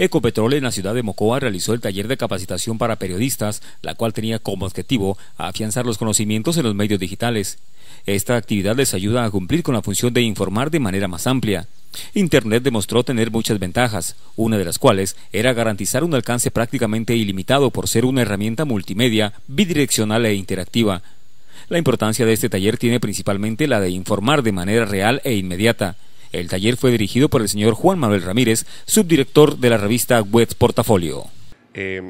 Ecopetrol en la ciudad de Mocoa realizó el taller de capacitación para periodistas, la cual tenía como objetivo afianzar los conocimientos en los medios digitales. Esta actividad les ayuda a cumplir con la función de informar de manera más amplia. Internet demostró tener muchas ventajas, una de las cuales era garantizar un alcance prácticamente ilimitado por ser una herramienta multimedia, bidireccional e interactiva. La importancia de este taller tiene principalmente la de informar de manera real e inmediata. El taller fue dirigido por el señor Juan Manuel Ramírez, subdirector de la revista web Portafolio.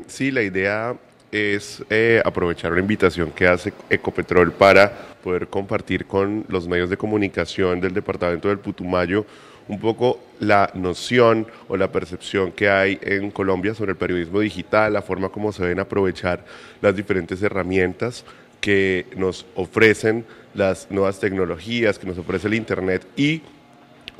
Sí, la idea es aprovechar la invitación que hace Ecopetrol para poder compartir con los medios de comunicación del departamento del Putumayo un poco la noción o la percepción que hay en Colombia sobre el periodismo digital, la forma como se deben aprovechar las diferentes herramientas que nos ofrecen las nuevas tecnologías, que nos ofrece el Internet, y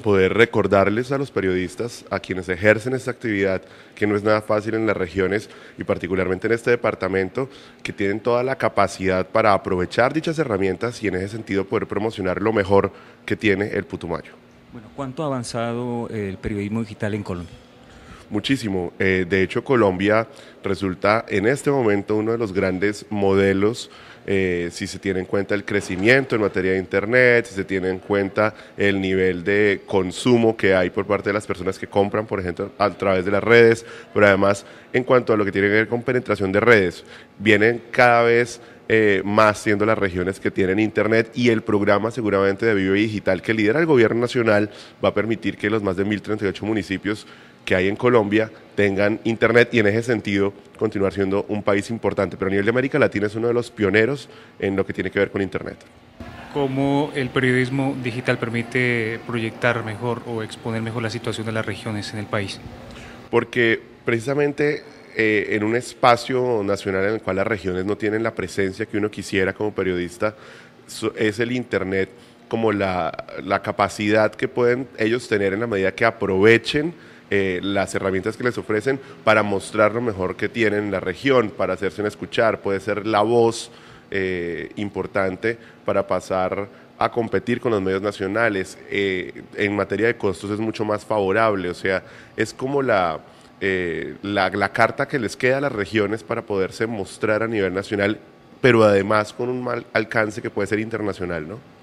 poder recordarles a los periodistas, a quienes ejercen esta actividad, que no es nada fácil en las regiones y particularmente en este departamento, que tienen toda la capacidad para aprovechar dichas herramientas y en ese sentido poder promocionar lo mejor que tiene el Putumayo. Bueno, ¿cuánto ha avanzado el periodismo digital en Colombia? Muchísimo. De hecho, Colombia resulta en este momento uno de los grandes modelos, si se tiene en cuenta el crecimiento en materia de Internet, si se tiene en cuenta el nivel de consumo que hay por parte de las personas que compran, por ejemplo, a través de las redes, pero además en cuanto a lo que tiene que ver con penetración de redes, vienen cada vez más siendo las regiones que tienen Internet, y el programa seguramente de Vive Digital que lidera el gobierno nacional va a permitir que los más de 1038 municipios que hay en Colombia tengan Internet y en ese sentido continuar siendo un país importante. Pero a nivel de América Latina es uno de los pioneros en lo que tiene que ver con Internet. ¿Cómo el periodismo digital permite proyectar mejor o exponer mejor la situación de las regiones en el país? Porque precisamente en un espacio nacional en el cual las regiones no tienen la presencia que uno quisiera como periodista, es el Internet como la capacidad que pueden ellos tener en la medida que aprovechen las herramientas que les ofrecen para mostrar lo mejor que tienen en la región, para hacerse escuchar, puede ser la voz importante para pasar a competir con los medios nacionales. En materia de costos es mucho más favorable, o sea, es como la carta que les queda a las regiones para poderse mostrar a nivel nacional, pero además con un mal alcance que puede ser internacional, ¿no?